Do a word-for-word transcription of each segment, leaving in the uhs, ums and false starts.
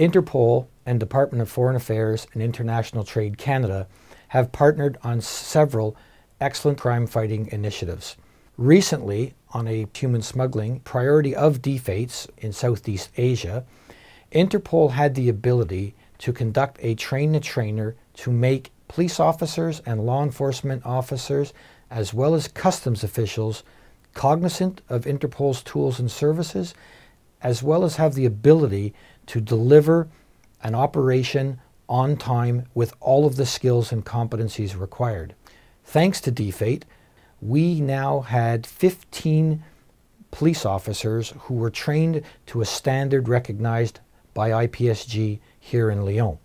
Interpol and Department of Foreign Affairs and International Trade Canada have partnered on several excellent crime-fighting initiatives. Recently, on a human smuggling priority of D FAITs in Southeast Asia, Interpol had the ability to conduct a train-the-trainer to make police officers and law enforcement officers, as well as customs officials, cognizant of Interpol's tools and services, as well as have the ability to deliver an operation on time with all of the skills and competencies required. Thanks to D FAIT, we now had fifteen police officers who were trained to a standard recognized by I P S G here in Lyon.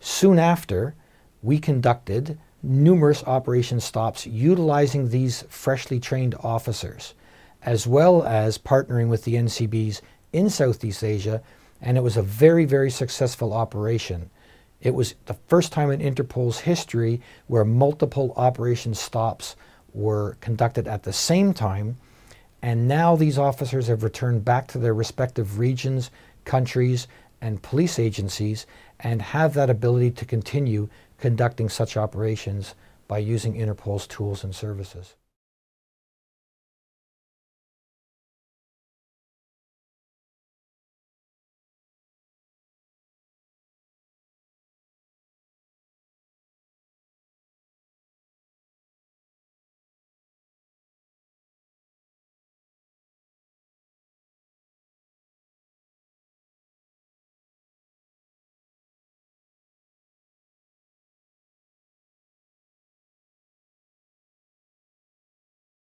Soon after, we conducted numerous operation stops utilizing these freshly trained officers, as well as partnering with the N C Bs in Southeast Asia, and it was a very, very successful operation. It was the first time in Interpol's history where multiple operation stops were conducted at the same time, and now these officers have returned back to their respective regions, countries, and police agencies, and have that ability to continue conducting such operations by using Interpol's tools and services.